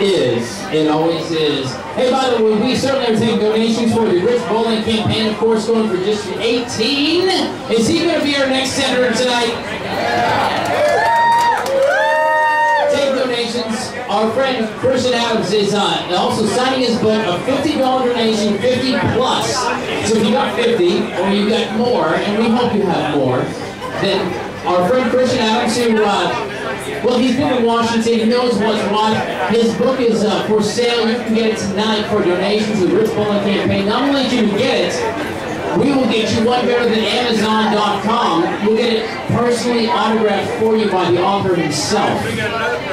is and always is. Hey, by the way, we certainly are taking donations for the Rich Bolan campaign, of course, going for District 18. Is he going to be our next senator tonight? Yeah. Take donations. Our friend Christian Adams is also signing his book, a $50 donation, 50 plus. So if you got 50 or you got more, and we hope you have more, then our friend Christian Adams, who, well, he's been in Washington, he knows what's what. His book is for sale. You can get it tonight for donations to the Rich Bolan campaign. Not only do you get it, we will get you one better than Amazon.com. We'll get it personally autographed for you by the author himself.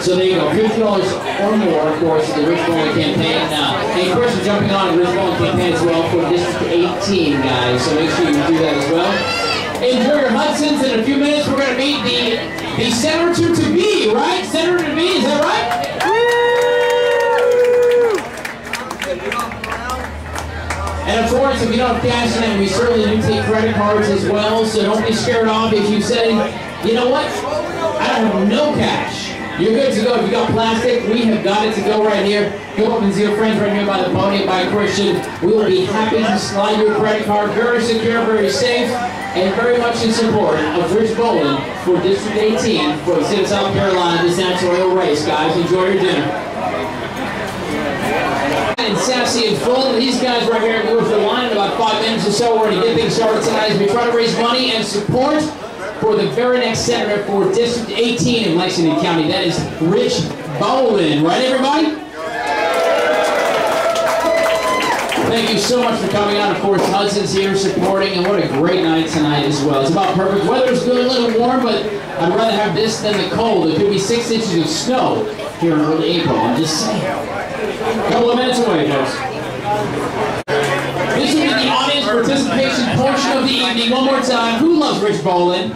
So there you go, $50 or more, of course, to the Rich Bolan campaign. And of course, we're jumping on the Rich Bolan campaign as well for District 18, guys. So make sure you do that as well. Enjoy your Hudson's. In a few minutes, we're going to meet the Senator to be, right? Senator to be, is that right? And of course, if you don't cash in, we certainly do take credit cards as well, so don't be scared off if you say, you know what, I have no cash. You're good to go. If you got plastic, we have got it to go right here. Go up and see your friends right here by the podium, by Christian. We will be happy to slide your credit card. Very secure, very safe, and very much in support of Rich Bolan for District 18 for the state of South Carolina, this senatorial race, guys. Enjoy your dinner. And Sassy and Fulton, these guys right here are the line in about 5 minutes or so. We're going to get things started tonight as we try to raise money and support for the very next senator for District 18 in Lexington County. That is Rich Bolan. Right, everybody? Thank you so much for coming out. Of course, Hudson's here supporting, and what a great night tonight as well. It's about perfect. Weather's good, a little warm, but I'd rather have this than the cold. It could be 6 inches of snow here in early April. I'm just saying. A couple of minutes away, folks. This will be the audience participation portion of the evening. One more time. Who loves Rich Bolan?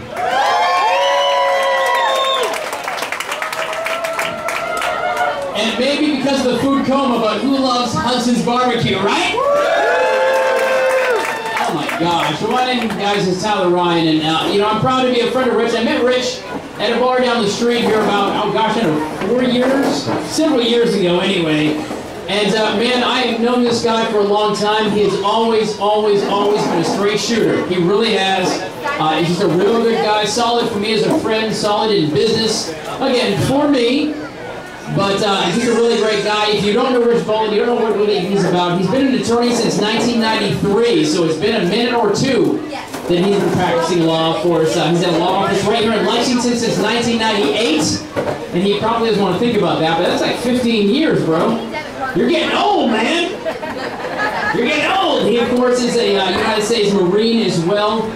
And maybe because of the food coma, but who loves Hudson's barbecue, right? Oh my gosh. Well, my name, guys, is Tyler Ryan, and you know, I'm proud to be a friend of Rich. I met Rich at a bar down the street here about, oh gosh, I don't know, 4 years? Several years ago, anyway. And man, I have known this guy for a long time. He has always, always been a straight shooter. He really has. He's just a real good guy. Solid for me as a friend. Solid in business. Again, for me. But he's a really great guy. If you don't know Rich Bolan, you don't know what really he's about. He's been an attorney since 1993, so it's been a minute or two that he's been practicing law. Of course, he's at a law office right here in Lexington since 1998, and he probably doesn't want to think about that, but that's like 15 years, bro. You're getting old, man. You're getting old. He, of course, is a United States Marine as well.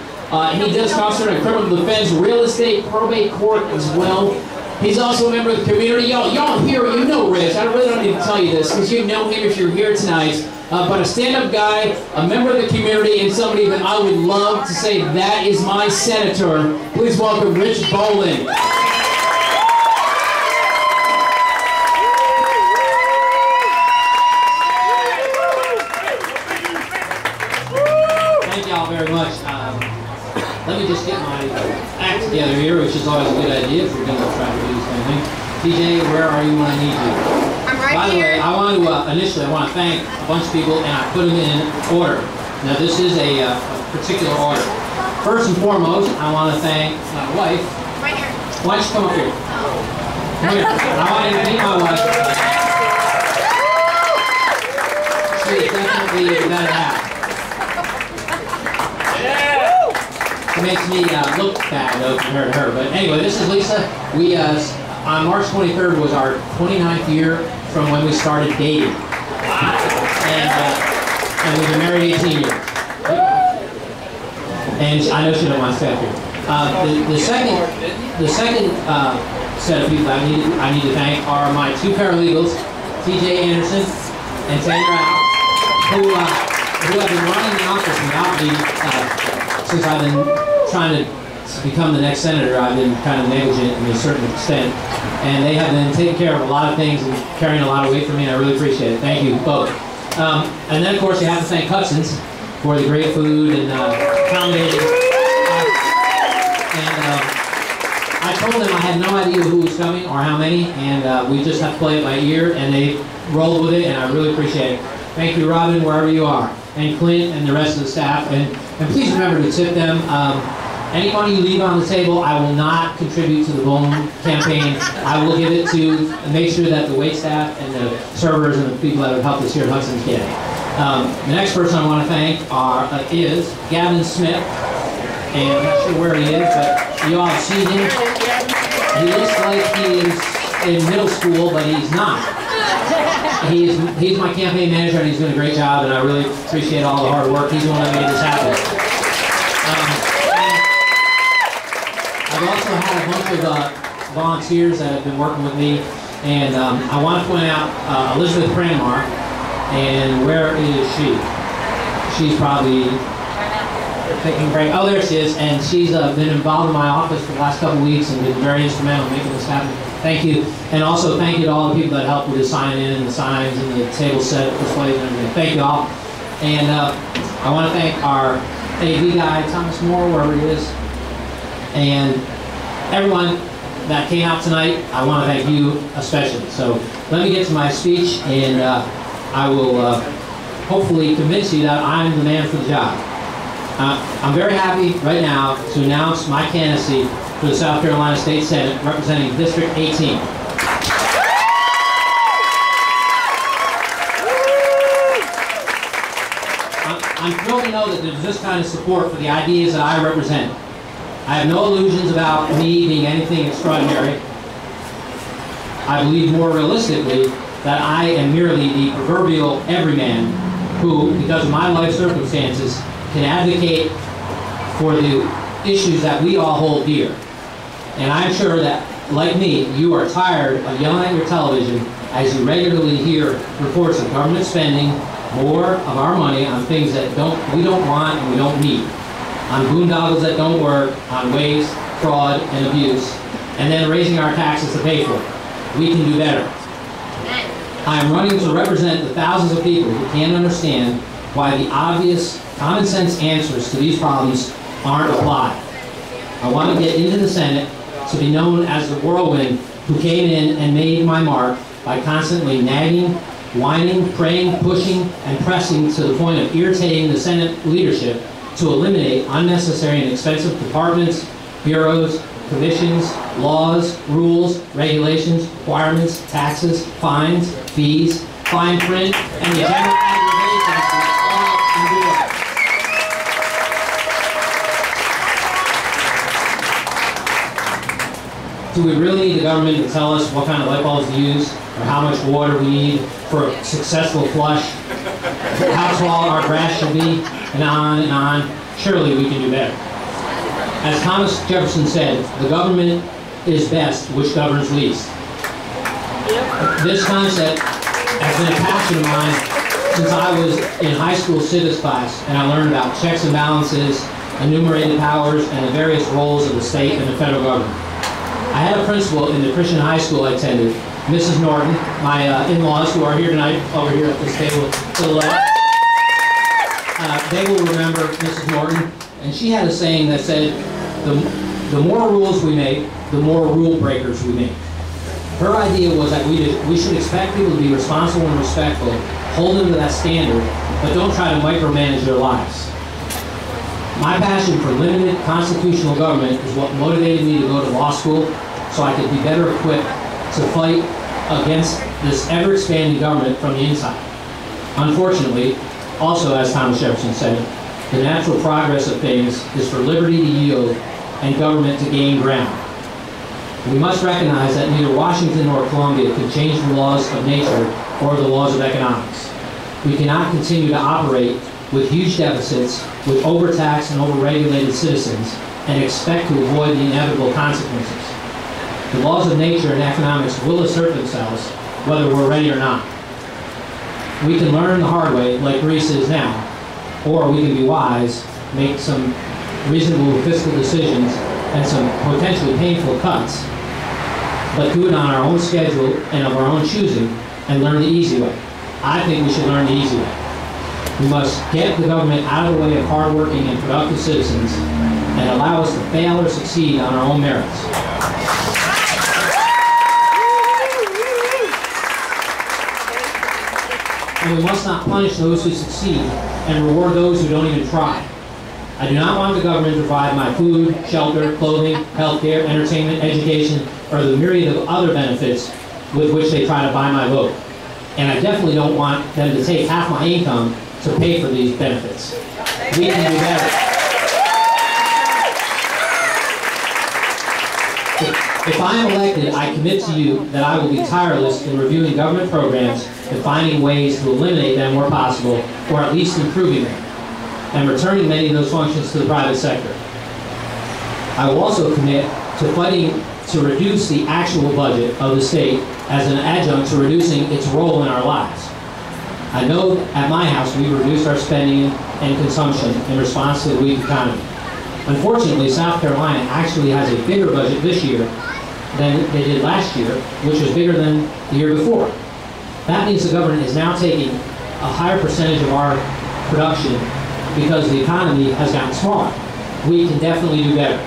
He does concentrate on criminal defense, real estate, probate court as well. He's also a member of the community. Y'all here, you know Rich. I really don't need to tell you this because you know him if you're here tonight. But a stand-up guy, a member of the community, and somebody that I would love to say that is my senator. Please welcome Rich Bolan. Very much. Let me just get my act together here, which is always a good idea if you're going to try to do this kind of thing. TJ, where are you when I need you? I'm right here. By the way, I want to, initially, I want to thank a bunch of people, and I put them in order. Now, this is a particular order. First and foremost, I want to thank my wife. Right here. Why don't you come up here? Come here. I want to thank my wife. She is definitely a better half. It makes me look bad though compared to her. But anyway, this is Lisa. We on March 23rd was our 29th year from when we started dating. Wow. And we've been married 18 years. And I know she don't want to stay up here. The second set of people I need to thank are my two paralegals, T.J. Anderson and Sandra, who have been running the office without me. Since I've been trying to become the next senator, I've been kind of negligent to a certain extent. And they have been taking care of a lot of things and carrying a lot of weight for me, and I really appreciate it. Thank you both. And then, of course, you have to thank Hudson's for the great food and accommodating. And I told them I had no idea who was coming or how many, and we just have to play it by ear, and they rolled with it, and I really appreciate it. Thank you, Robin, wherever you are, and Clint and the rest of the staff, and please remember to tip them. Any money you leave on the table, I will not contribute to the Bolan campaign. I will give it to make sure that the wait staff and the servers and the people that have helped us here at Hudson's get it. The next person I want to thank is Gavin Smith. And I'm not sure where he is, but you all have seen him. He looks like he is in middle school, but he's not. He's my campaign manager, and he's doing a great job, and I really appreciate all the hard work. He's the one that made this happen. I've also had a bunch of volunteers that have been working with me, and I want to point out Elizabeth Cranmark, and where is she? She's probably taking a break. Oh, there she is, and she's been involved in my office for the last couple of weeks and been very instrumental in making this happen. Thank you, and also thank you to all the people that helped with the sign-in and the signs and the table set displays and everything. Thank you all, and I want to thank our AV guy, Thomas Moore, wherever he is, and everyone that came out tonight. I want to thank you especially. So let me get to my speech, and I will hopefully convince you that I'm the man for the job. I'm very happy right now to announce my candidacy for the South Carolina State Senate, representing District 18. I'm thrilled to know that there's this kind of support for the ideas that I represent. I have no illusions about me being anything extraordinary. I believe more realistically that I am merely the proverbial everyman who, because of my life circumstances, can advocate for the issues that we all hold dear. And I'm sure that, like me, you are tired of yelling at your television as you regularly hear reports of government spending more of our money on things that we don't want and we don't need, on boondoggles that don't work, on waste, fraud, and abuse, and then raising our taxes to pay for it. We can do better. I am running to represent the thousands of people who can't understand why the obvious common sense answers to these problems aren't applied. I want to get into the Senate to be known as the whirlwind who came in and made my mark by constantly nagging, whining, praying, pushing, and pressing to the point of irritating the Senate leadership to eliminate unnecessary and expensive departments, bureaus, commissions, laws, rules, regulations, requirements, taxes, fines, fees, fine print, and the general Do we really need the government to tell us what kind of light bulbs to use, or how much water we need for a successful flush, how tall our grass should be, and on and on? Surely we can do better. As Thomas Jefferson said, the government is best which governs least. This concept has been a passion of mine since I was in high school civics class, and I learned about checks and balances, enumerated powers, and the various roles of the state and the federal government. I had a principal in the Christian high school I attended, Mrs. Norton, my in-laws who are here tonight, over here at this table to the left. They will remember Mrs. Norton, and she had a saying that said, the more rules we make, the more rule breakers we make. Her idea was that we should expect people to be responsible and respectful, hold them to that standard, but don't try to micromanage their lives. My passion for limited constitutional government is what motivated me to go to law school, so I could be better equipped to fight against this ever-expanding government from the inside. Unfortunately, also as Thomas Jefferson said, the natural progress of things is for liberty to yield and government to gain ground. We must recognize that neither Washington nor Columbia can change the laws of nature or the laws of economics. We cannot continue to operate with huge deficits, with overtaxed and overregulated citizens, and expect to avoid the inevitable consequences. The laws of nature and economics will assert themselves, whether we're ready or not. We can learn the hard way, like Greece is now, or we can be wise, make some reasonable fiscal decisions and some potentially painful cuts, but do it on our own schedule and of our own choosing, and learn the easy way. I think we should learn the easy way. We must get the government out of the way of hardworking and productive citizens and allow us to fail or succeed on our own merits. and we must not punish those who succeed and reward those who don't even try. I do not want the government to provide my food, shelter, clothing, healthcare, entertainment, education, or the myriad of other benefits with which they try to buy my vote. And I definitely don't want them to take half my income to pay for these benefits. We can do better. If I am elected, I commit to you that I will be tireless in reviewing government programs and finding ways to eliminate them where possible, or at least improving them, and returning many of those functions to the private sector. I will also commit to funding to reduce the actual budget of the state as an adjunct to reducing its role in our lives. I know at my house we reduced our spending and consumption in response to the weak economy. Unfortunately, South Carolina actually has a bigger budget this year than they did last year, which was bigger than the year before. That means the government is now taking a higher percentage of our production because the economy has gotten smaller. We can definitely do better.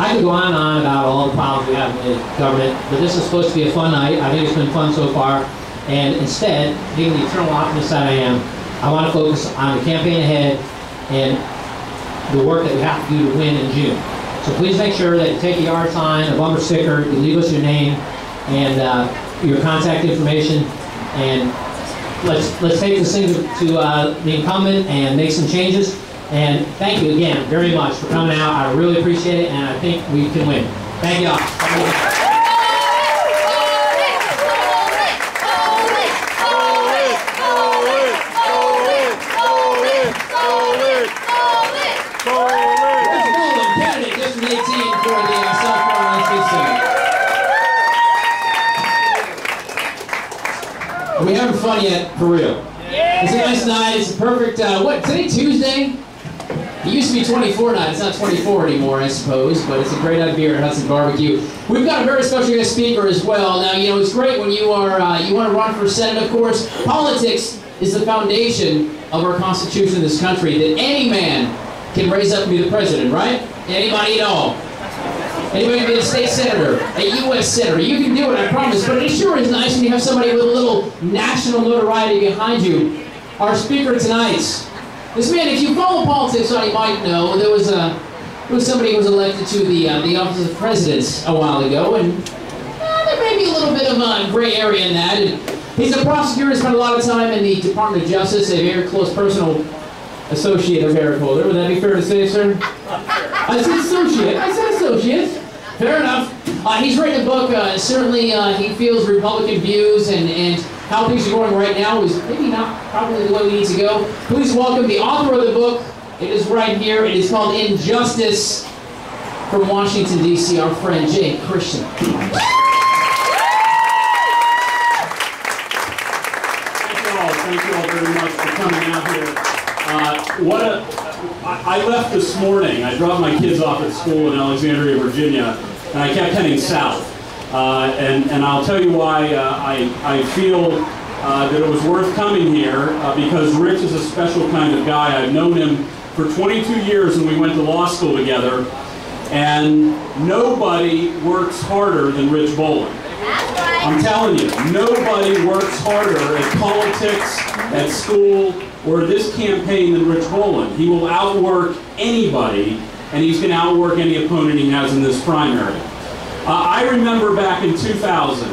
I could go on and on about all the problems we have in the government, but this is supposed to be a fun night. I think it's been fun so far. And instead, being the eternal optimist that I am, I want to focus on the campaign ahead and the work that we have to do to win in June. So please make sure that you take the yard sign, a bumper sticker, you leave us your name and your contact information, and let's take this thing to the incumbent and make some changes. And thank you again very much for coming out. I really appreciate it, and I think we can win. Thank you all. Thank you. We haven't fun yet, for real. Yeah. It's a nice night. It's a perfect, today, Tuesday? It used to be 24 night. It's not 24 anymore, I suppose, but it's a great night beer at Hudson Barbecue. We've got a very special guest speaker as well. Now, you know, it's great when you are, you want to run for Senate, of course. Politics is the foundation of our Constitution in this country, that any man can raise up to be the president, right? Anybody at all. Anybody can be a state senator, a U.S. senator. You can do it, I promise. But it sure is nice when you have somebody with a little national notoriety behind you. Our speaker tonight, this man, if you follow politics, you might know, there was somebody who was elected to the office of president a while ago, and there may be a little bit of a gray area in that. And he's a prosecutor, spent a lot of time in the Department of Justice, a very close personal associate of Eric Holder. Would that be fair to say, sir? I said associate. I said associate. Fair enough. He's written a book, certainly he feels Republican views and how things are going right now is maybe not probably the way we need to go. Please welcome the author of the book. It is right here. It is called Injustice, from Washington, D.C., our friend J. Christian. Thank you all very much for coming out here. I left this morning. I dropped my kids off at school in Alexandria, Virginia, and I kept heading south. And I'll tell you why I feel that it was worth coming here, because Rich is a special kind of guy. I've known him for 22 years, and we went to law school together, and nobody works harder than Rich Bolan. I'm telling you, nobody works harder at politics, at school, or this campaign than Rich Bolan. He will outwork anybody, and he's going to outwork any opponent he has in this primary. I remember back in 2000,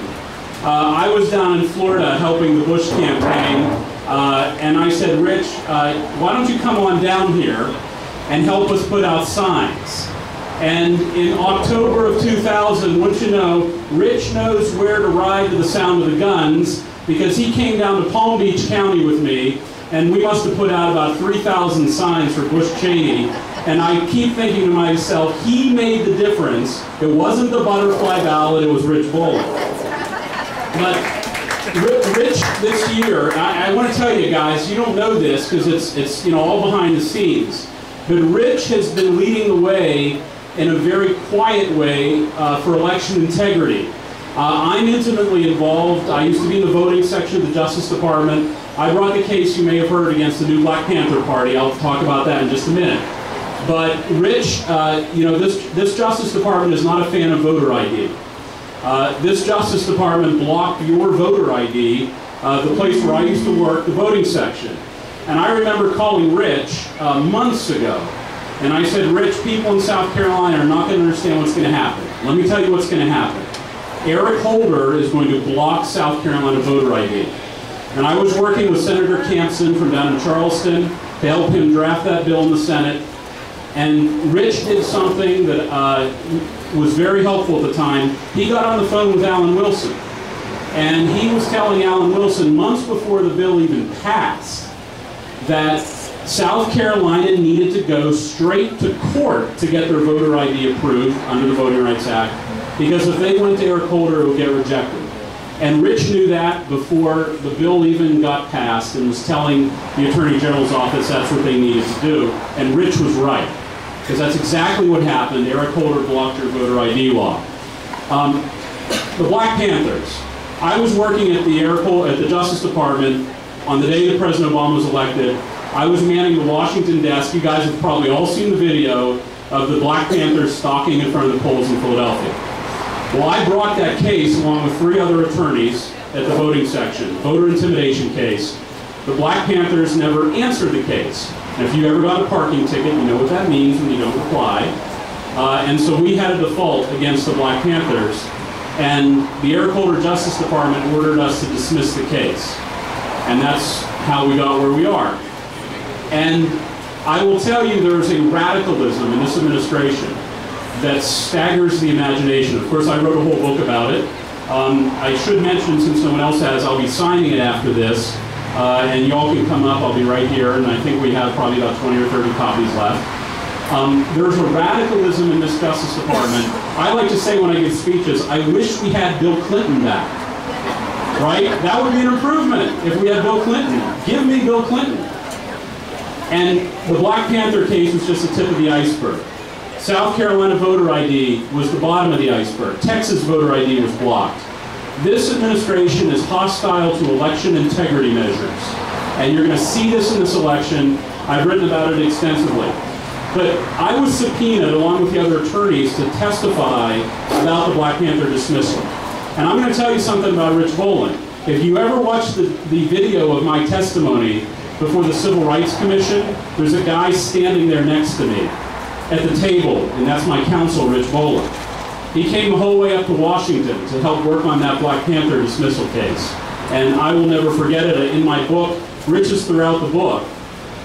I was down in Florida helping the Bush campaign, and I said, Rich, why don't you come on down here and help us put out signs? And in October of 2000, wouldn't you know, Rich knows where to ride to the sound of the guns, because he came down to Palm Beach County with me, and we must have put out about 3,000 signs for Bush Cheney. And I keep thinking to myself, he made the difference. It wasn't the butterfly ballot, it was Rich Bolan. But Rich this year, I want to tell you guys, you don't know this, because it's all behind the scenes. But Rich has been leading the way in a very quiet way for election integrity. I'm intimately involved. I used to be in the voting section of the Justice Department. I brought the case you may have heard against the new Black Panther Party. I'll talk about that in just a minute. But Rich, this Justice Department is not a fan of voter ID. This Justice Department blocked your voter ID the place where I used to work, the voting section. And I remember calling Rich months ago, and I said, Rich, people in South Carolina are not going to understand what's going to happen. Let me tell you what's going to happen. Eric Holder is going to block South Carolina voter ID. And I was working with Senator Campsen from down in Charleston to help him draft that bill in the Senate. And Rich did something that was very helpful at the time. He got on the phone with Alan Wilson. And he was telling Alan Wilson months before the bill even passed that South Carolina needed to go straight to court to get their voter ID approved under the Voting Rights Act, because if they went to Eric Holder, it would get rejected. And Rich knew that before the bill even got passed and was telling the Attorney General's office that's what they needed to do. And Rich was right, because that's exactly what happened. Eric Holder blocked your voter ID law. The Black Panthers. I was working at the Justice Department on the day that President Obama was elected. I was manning the Washington desk. You guys have probably all seen the video of the Black Panthers stalking in front of the polls in Philadelphia. Well, I brought that case along with three other attorneys at the voting section, voter intimidation case. The Black Panthers never answered the case. And if you ever got a parking ticket, you know what that means when you don't reply. And so we had a default against the Black Panthers. And the Eric Holder Justice Department ordered us to dismiss the case. And that's how we got where we are. And I will tell you there's a radicalism in this administration that staggers the imagination. Of course, I wrote a whole book about it. I should mention, since no one else has, I'll be signing it after this, and y'all can come up, I'll be right here, and I think we have probably about 20 or 30 copies left. There's a radicalism in this Justice Department. I like to say when I give speeches, I wish we had Bill Clinton back, right? That would be an improvement if we had Bill Clinton. Give me Bill Clinton. And the Black Panther case was just the tip of the iceberg. South Carolina voter ID was the bottom of the iceberg. Texas voter ID was blocked. This administration is hostile to election integrity measures. And you're going to see this in this election. I've written about it extensively. But I was subpoenaed, along with the other attorneys, to testify about the Black Panther dismissal. And I'm going to tell you something about Rich Bolan. If you ever watch the video of my testimony before the Civil Rights Commission, there's a guy standing there next to me at the table, and that's my counsel, Rich Bolan. He came the whole way up to Washington to help work on that Black Panther dismissal case. And I will never forget it. In my book, Rich is throughout the book.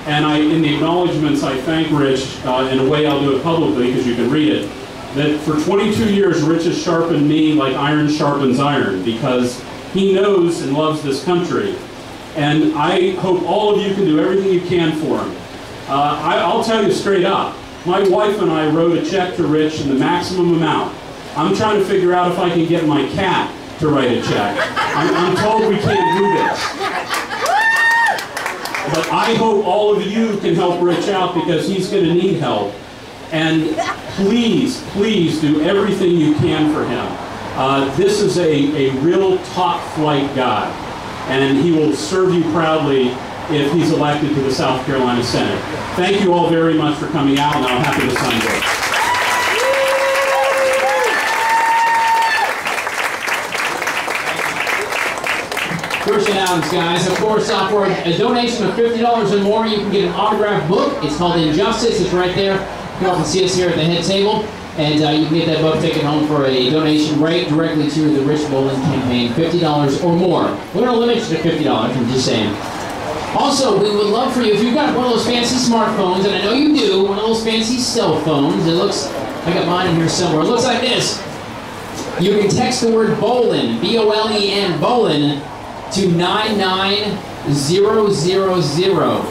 And in the acknowledgments, I thank Rich, in a way I'll do it publicly because you can read it, that for 22 years, Rich has sharpened me like iron sharpens iron, because he knows and loves this country. And I hope all of you can do everything you can for him. I'll tell you straight up, my wife and I wrote a check to Rich in the maximum amount. I'm trying to figure out if I can get my cat to write a check. I'm told we can't do this. But I hope all of you can help Rich out, because he's going to need help. And please, please do everything you can for him. This is a real top flight guy. And he will serve you proudly if he's elected to the South Carolina Senate. Thank you all very much for coming out, and I'm happy to sign it. Christian Adams, guys. Of course, for a donation of $50 or more, you can get an autographed book. It's called Injustice. It's right there. You can see us here at the head table. And you can get that book taken home for a donation right directly to the Rich Bolan campaign, $50 or more. We're going to limit it to $50, I'm just saying. Also, we would love for you, if you've got one of those fancy smartphones, and I know you do, one of those fancy cell phones, it looks, I got mine in here somewhere, it looks like this. You can text the word Bolan, B-O-L-E-N, Bolan, to 99000.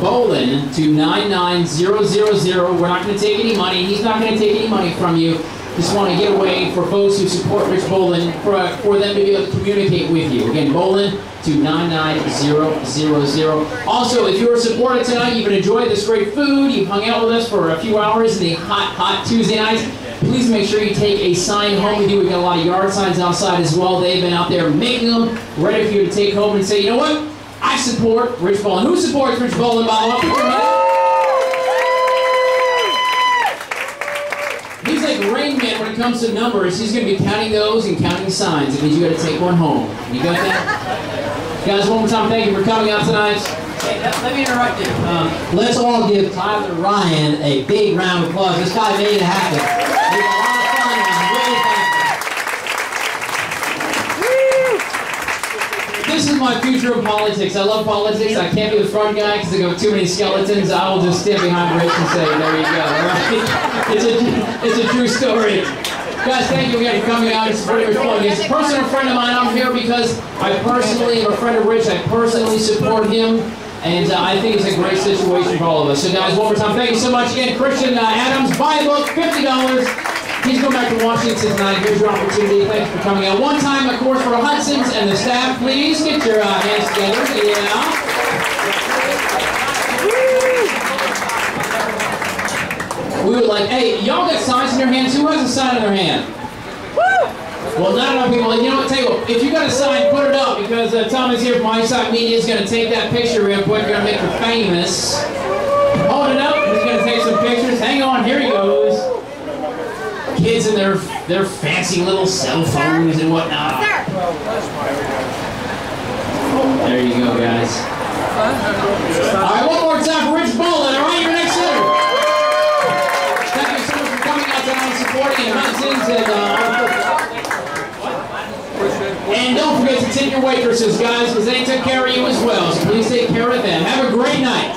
Bolan to 99000. We're not going to take any money. He's not going to take any money from you. Just want to give away for folks who support Rich Bolan, for them to be able to communicate with you. Again, Bolan to 99000. Also, if you were supported tonight, you've enjoyed this great food, you've hung out with us for a few hours in the hot, hot Tuesday nights, please make sure you take a sign home with you. We've got a lot of yard signs outside as well. They've been out there making them, ready for you to take home and say, you know what? I support Rich Bolan. Who supports Rich Bolan, by the way? He's like Rain Man when it comes to numbers. He's going to be counting those and counting signs. It means you got to take one home. You got that? Guys, one more time, thank you for coming out tonight. Hey, let me interrupt you. Let's all give Tyler Ryan a big round of applause. This guy made it happen. He had a lot of fun, and I'm really thankful. This is my future of politics. I love politics. I can't be the front guy because I go too many skeletons. I will just stand behind Rich and say, there you go, all right? It's a true story. Guys, thank you again for coming out and supporting Rich Bolan. He's a personal friend of mine. I'm here because I personally am a friend of Rich. I personally support him, and I think it's a great situation for all of us. So guys, one more time, thank you so much again. Christian Adams, buy a book, $50. He's going back to Washington tonight. Here's your opportunity. Thanks for coming out. One time, of course, for Hudson's and the staff, please get your hands together. Yeah. We were like, hey, y'all got signs in your hands? Who has a sign in their hand? Well, not enough people. You know what, tell you what, if you got a sign, put it up, because Tom is here from Insight Media. He's going to take that picture real quick. You're going to make her famous. Hold it up. He's going to take some pictures. Hang on. Here he goes. Kids and their fancy little cell phones and whatnot. There you go, guys. All right, one more time for Rich Bolan. All right, your next hitter. Thank you so much for coming out tonight and supporting Hudson's and and don't forget to tip your waitresses, guys, because they take care of you as well. So please take care of them. Have a great night.